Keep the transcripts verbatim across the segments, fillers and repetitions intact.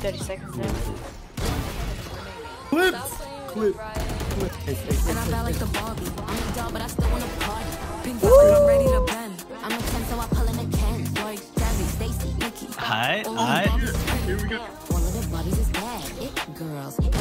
thirty seconds left. Clip! Clip! Clip! And I'm not like the Barbie. I'm a doll, but I still want to party. Pink up and I'm ready to bend. I'm a ten, so I pull in a Ken. Boy, Robbie, Stacey, Nikki. Hi, hi. Here we go. One of the Barbies is bad. It girls. It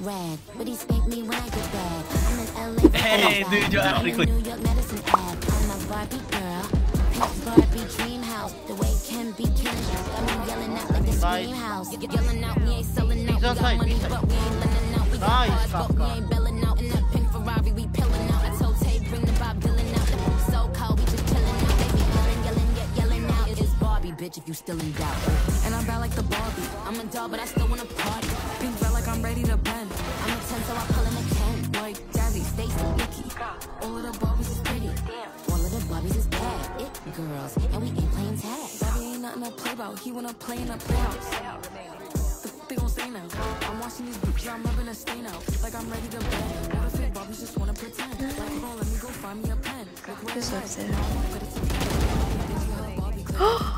Rad, but he spanked me when I get back. I'm in L A. Hey, dude, you're actually quick. New York medicine ad. I'm a Barbie girl. Pink Barbie dream house. The way Ken be Ken. I'm yelling out like this dream house. You're yelling out, we ain't selling out. We got money, but we ain't lending out. We got cars, but we ain't bailing out. In that pink Ferrari, we pillin' out. I told Tay, bring the Bob Dylan out. The so cold, we just chillin' out. They be yelling, yelling, get yelling out. It is Barbie, bitch, if you still in doubt. And I'm bad like the Barbie. I'm a doll, but I still wanna party. Pink belt like I'm ready to bend. So I pull in a Ken, boy, Jazzy, Stacey, Nikki. All of the Barbies is pretty. All of the Barbies is bad. It girls, and we ain't playing tag. Robbie ain't nothing to play about. He wanna play in a playhouse. The f*** they gon' stay now. I'm watching these bitches, I'm loving a stain out. Like I'm ready to bend. What if it Barbies just wanna pretend? Like, oh, let me go find me a pen. Like, where's that?